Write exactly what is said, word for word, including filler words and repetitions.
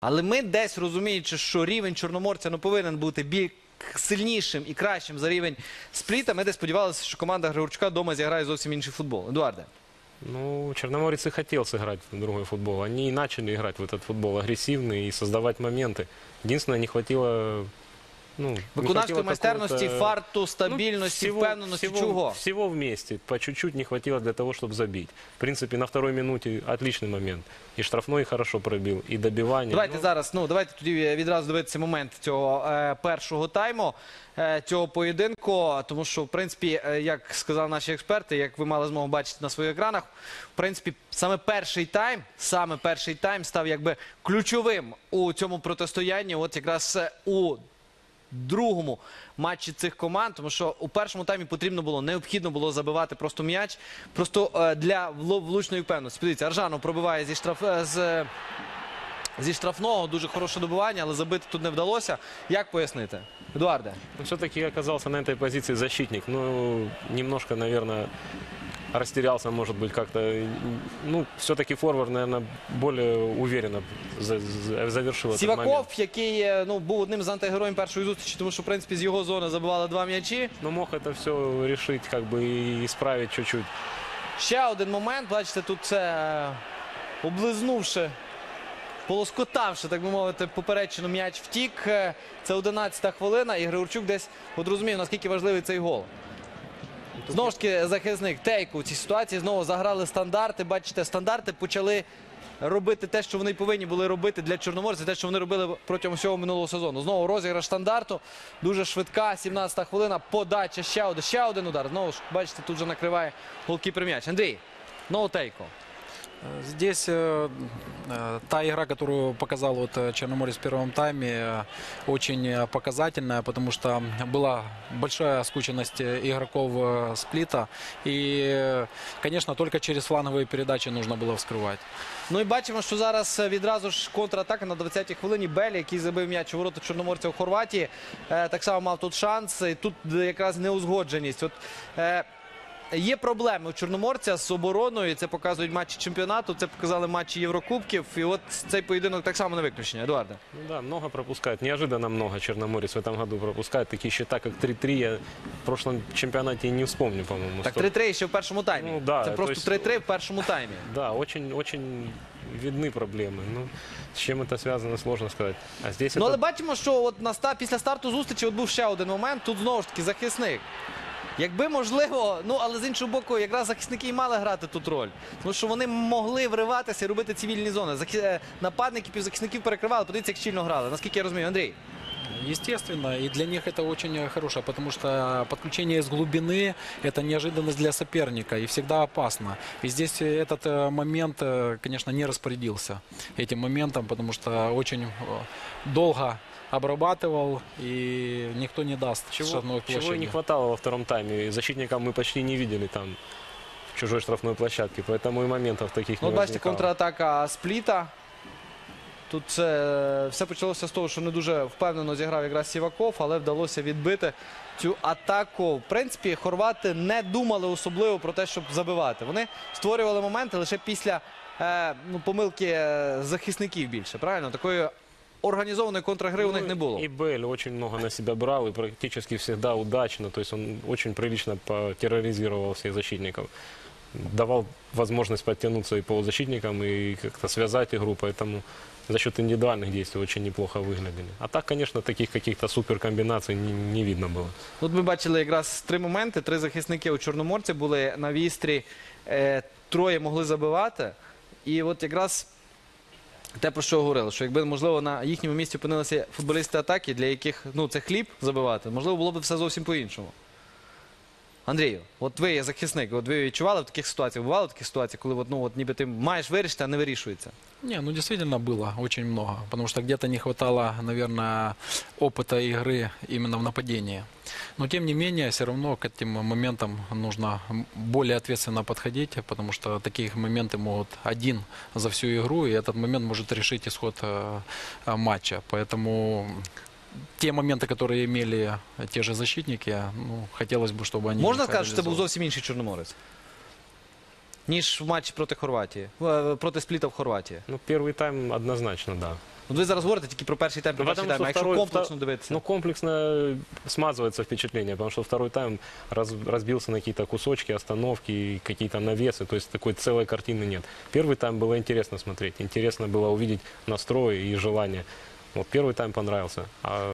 Але ми десь, розуміючи, що рівень Чорноморця ну, повинен бути більш сильнішим і кращим за рівень Спліта, ми десь сподівалися, що команда Григорчука дома зіграє зовсім інший футбол. Едуарде. Ну, Черноморец и хотел сыграть в другой футбол. Они и начали играть в этот футбол агрессивный и создавать моменты. Единственное, не хватило... Ну, Выкунашской мастерности, фарту, стабильности, ну, всего, впевненности, всего, чего? Всего вместе. По чуть-чуть не хватило для того, чтобы забить. В принципе, на второй минуте отличный момент. И штрафной хорошо пробил, и добивание. Давайте ну... зараз, ну, давайте тоді відразу дивитися момент цього е, першого тайму, е, цього поєдинку. Тому що, в принципі, е, як сказали наші експерти, як ви мали змогу бачити на своїх екранах, в принципі, саме перший тайм, саме перший тайм став, якби, ключовим у цьому протистоянні. От якраз у другому матчі цих команд, тому що у першому таймі потрібно було, необхідно було забивати просто м'яч, просто для влучної впевненості. Подивіться, Аржанов пробиває зі, штраф... з... зі штрафного, дуже хороше добивання, але забити тут не вдалося. Як пояснити? Едуарде? Ну, все-таки оказався на цій позиції защитник. Ну, немножко, наверное, растерялся, может быть, как-то. Ну, все-таки форвард, наверное, более уверенно завершил этот момент. Сиваков, який, ну, був одним з антигероїв першої зустрічі, тому що, в принципі, з його зони забивали два м'ячі. Ну, мог це все вирішити, як би, і справити чуть-чуть. Ще один момент, бачите, тут це облизнувши, полоскотавши, так би мовити, поперечину м'яч втік. Це одинадцята хвилина, і Григорчук десь от розумів, наскільки важливий цей гол. Знову ж таки, захисник Тейку в цій ситуації знову заграли стандарти. Бачите, стандарти почали робити те, що вони повинні були робити для Чорноморця, те, що вони робили протягом всього минулого сезону. Знову розіграш стандарту, дуже швидка, сімнадцята хвилина, подача, ще один, ще один удар. Знову ж, бачите, тут же накриває голкіпер м'яч. Андрій, знову Тейку. Здесь э, та игра, которую показал вот Черноморец в первом тайме, очень показательная, потому что была большая скученность игроков Сплита. И, конечно, только через фланговые передачи нужно было вскрывать. Ну и бачимо, що зараз відразу ж контратака на двадцятій хвилині. Белли, який забив м'яч у ворота Чорноморця у Хорватії, э, так само мав тут шанс. І тут якраз неузгодженість. От, э, Є проблеми у Чорноморця з обороною, це показують матчі чемпіонату, це показали матчі Єврокубків, і от цей поєдинок так само не виключення. Едуарде. Ну да, много пропускает, неожиданно много Черноморец в этом году пропускает. Такие счета, как три-три, я в прошлом чемпионате не вспомню, по-моему. Так три-три ще в першому таймі, ну, да, це просто три-три в першому таймі. Да, очень, очень видны проблемы. Ну, с чем это связано, сложно сказать. А здесь ну, это... але бачимо, що от на ста... після старту зустрічі от був ще один момент, тут знову ж таки захисник. Якби можливо, ну але з іншого боку, якраз захисники і мали грати тут роль. Тому що вони могли вриватися і робити ці вільні зони. Захи... Нападники, півзахисників перекривали, подивіться, як щільно грали. Наскільки я розумію, Андрій? Естественно, и для них это очень хорошо, потому что подключение из глубины – это неожиданность для соперника и всегда опасно. И здесь этот момент, конечно, не распорядился этим моментом, потому что очень долго обрабатывал, и никто не даст штрафной площади. Чего не хватало во втором тайме, защитникам мы почти не видели там в чужой штрафной площадке, поэтому и моментов таких ну, не возникало. Ну, бачите, контратака Спліта. Тут це, все почалося з того, що не дуже впевнено зіграв якраз Сіваков, але вдалося відбити цю атаку. В принципі, хорвати не думали особливо про те, щоб забивати. Вони створювали моменти лише після е, ну, помилки захисників більше, правильно? Такої организованной контрагры ну, у них не было. И Белли очень много на себя брал и практически всегда удачно. То есть он очень прилично терроризировал всех защитников. Давал возможность подтянуться и полузащитникам, и как-то связать игру. Поэтому за счет индивидуальных действий очень неплохо выглядели. А так, конечно, таких каких-то суперкомбинаций не, не видно было. Вот мы бачили якраз три моменти. Три захисники у Чорноморця були на вістрі. Троє могли забивати. І от якраз... Те, про що говорили, що якби, можливо, на їхньому місці опинилися футболісти атаки, для яких ну, це хліб забивати, можливо, було б все зовсім по-іншому. Андрію, от ви є захисник, от ви відчували в таких ситуаціях, бували в таких ситуаціях, коли ну, от, ніби ти маєш вирішити, а не вирішується? Не, ну действительно было очень много, потому что где-то не хватало, наверное, опыта игры именно в нападении. Но тем не менее, все равно к этим моментам нужно более ответственно подходить, потому что такие моменты могут один за всю игру, и этот момент может решить исход матча. Поэтому... Те моменты, которые имели те же защитники, ну, хотелось бы, чтобы они... Можно сказать, что это был совсем меньший Черноморец, ниж в матче против Хорватии, против Сплита в Хорватии? Ну, первый тайм однозначно, да. От ви зараз говорите тільки про перший тайм, про перший тайм, а якщо комплексно дивитися? Ну, комплексно смазывается впечатление, потому что второй тайм раз, разбился на какие-то кусочки, остановки, какие-то навесы, то есть такой целой картины нет. Первый тайм было интересно смотреть, интересно было увидеть настрой и желание. Вот первый тайм понравился. А